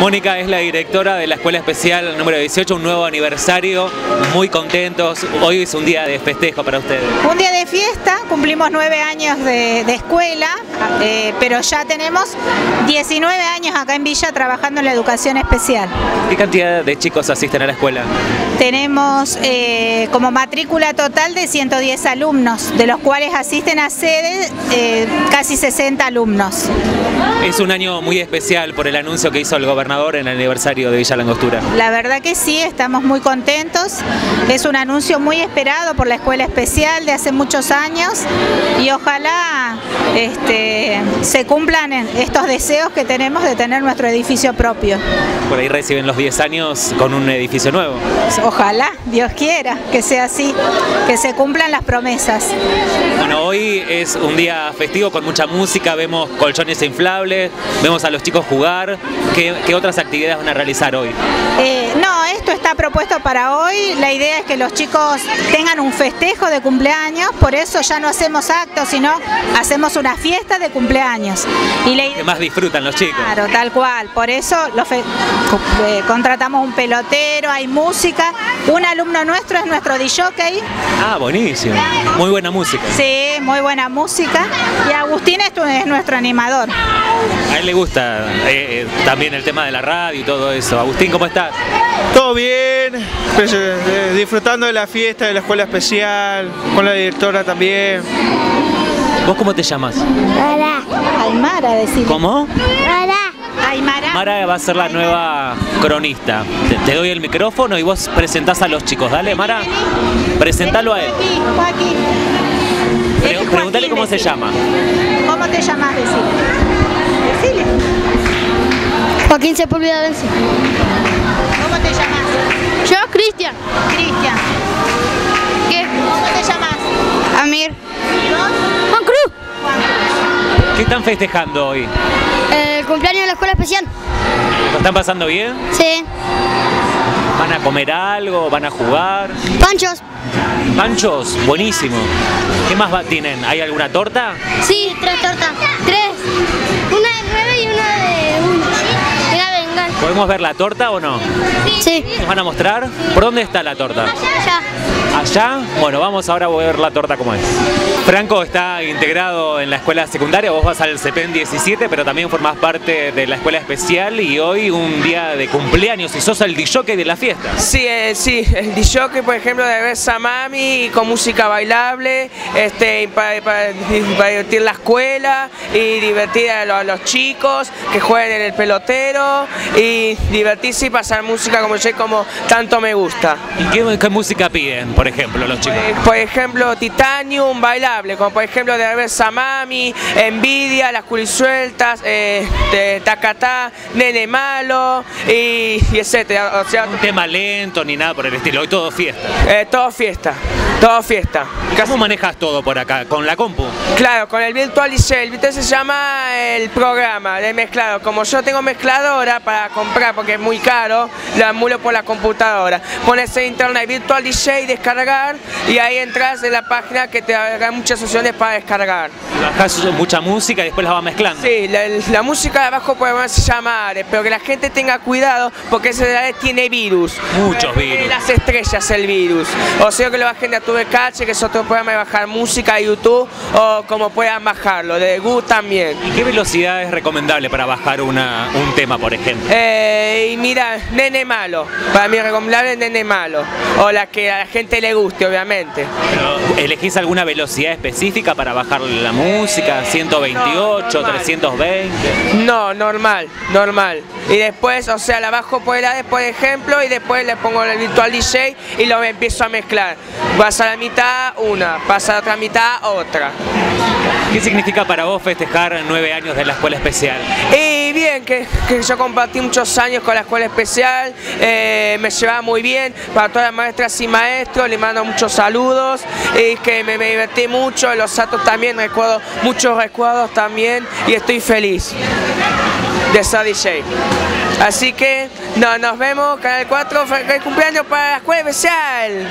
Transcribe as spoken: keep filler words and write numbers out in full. Mónica es la directora de la Escuela Especial número dieciocho, un nuevo aniversario, muy contentos. Hoy es un día de festejo para ustedes. Un día de fiesta, cumplimos nueve años de, de escuela, eh, pero ya tenemos diecinueve años acá en Villa trabajando en la educación especial. ¿Qué cantidad de chicos asisten a la escuela? Tenemos eh, como matrícula total de ciento diez alumnos, de los cuales asisten a sede eh, casi sesenta alumnos. Es un año muy especial por el anuncio que hizo el gobernador en el aniversario de Villa la Angostura. La verdad que sí, estamos muy contentos. Es un anuncio muy esperado por la Escuela Especial de hace muchos años y ojalá este, se cumplan estos deseos que tenemos de tener nuestro edificio propio. Por ahí reciben los diez años con un edificio nuevo. Ojalá, Dios quiera, que sea así, que se cumplan las promesas. Bueno, hoy es un día festivo con mucha música, vemos colchones inflables, vemos a los chicos jugar. ¿Qué, qué otras actividades van a realizar hoy? Eh, no, esto está propuesto para hoy. La idea es que los chicos tengan un festejo de cumpleaños, por eso ya no hacemos actos, sino hacemos una fiesta de cumpleaños. Y la idea... Que más disfrutan los chicos. Claro, tal cual. Por eso los fe... eh, contratamos un pelotero, hay música. Un alumno nuestro es nuestro D J. Ah, buenísimo. Muy buena música. Sí, muy buena música. Y Agustín es nuestro animador. A él le gusta eh, eh, también el tema de la radio y todo eso. Agustín, ¿cómo estás? Todo bien, pues, eh, disfrutando de la fiesta de la Escuela Especial, con la directora también. ¿Vos cómo te llamas? Hola. Aymara, decime. ¿Cómo? Hola. Aymara. Aymara va a ser la Aymara. Nueva cronista. Te, te doy el micrófono y vos presentás a los chicos. Dale, Aymara, presentalo a él. Joaquín. Pre Pregúntale cómo decime. Se llama. ¿Cómo te llamás? Decile. Decile. Joaquín se puede olvidar de eso. ¿Cómo te llamas? Yo, Cristian. Cristian. ¿Qué? ¿Cómo te llamas? Amir. ¿Y vos? Juan Cruz. Juan Cruz. ¿Qué están festejando hoy? El cumpleaños de la Escuela Especial. ¿Lo están pasando bien? Sí. ¿Van a comer algo? ¿Van a jugar? Panchos. Panchos, buenísimo. ¿Qué más tienen? ¿Hay alguna torta? Sí, tres tortas. Tres. Una de nueve y una de uno. Venga, venga. ¿Podemos ver la torta o no? Sí. ¿Nos van a mostrar? Sí. ¿Por dónde está la torta? Allá. Allá, bueno, vamos ahora a ver la torta como es. Franco está integrado en la escuela secundaria, vos vas al C P N diecisiete, pero también formás parte de la Escuela Especial y hoy un día de cumpleaños y sos el D J de la fiesta. Sí, eh, sí, el D J, por ejemplo, de Besa Mami, con música bailable, este, para, para, para divertir la escuela y divertir a los, a los chicos que jueguen en el pelotero y divertirse y pasar música como yo, como tanto me gusta. ¿Y qué, qué música piden, por ejemplo, los chicos? Por ejemplo, Titanium, bailable, como por ejemplo de Ares Mami, Envidia, Las Culisueltas, eh, de Tacatá, Nene Malo y, y etcétera. O sea, un tema lento ni nada por el estilo, hoy todo fiesta. Eh, todo fiesta, todo fiesta. ¿Cómo manejas todo por acá? ¿Con la compu? Claro, con el Virtual D J. El Virtual se llama el programa de mezclado. Como yo tengo mezcladora para comprar porque es muy caro, lo emulo por la computadora. Pones en internet Virtual D J y descargar y ahí entras en la página que te da muchas opciones para descargar. Bajas mucha música y después la vas mezclando. Sí, la, la música de abajo puede llamar, pero que la gente tenga cuidado porque ese tiene virus. Muchos eh, virus. Las estrellas el virus. O sea que lo bajen de a tu cache, que es otro programa de bajar música a YouTube o como puedan bajarlo, de Google también. ¿Y qué velocidad es recomendable para bajar una, un tema, por ejemplo? Eh, y mira, Nene Malo. Para mí es recomendable Nene Malo. O la que a la gente le guste, obviamente. Pero, ¿elegís alguna velocidad específica para bajar la música? ¿ciento veintiocho, no, trescientos veinte? No, normal, normal. Y después, o sea, la bajo por el Ares, por ejemplo, y después le pongo el Virtual D J y lo empiezo a mezclar. Vas a la mitad una, pasa la otra mitad otra. ¿Qué significa para vos festejar nueve años de la Escuela Especial? Y bien, que, que yo compartí muchos años con la Escuela Especial, eh, me llevaba muy bien, para todas las maestras y maestros, les mando muchos saludos, y que me, me divertí mucho, los actos también, recuerdo muchos recuerdos también, y estoy feliz de ser D J. Así que no, nos vemos, Canal cuatro, feliz cumpleaños para la Escuela Especial.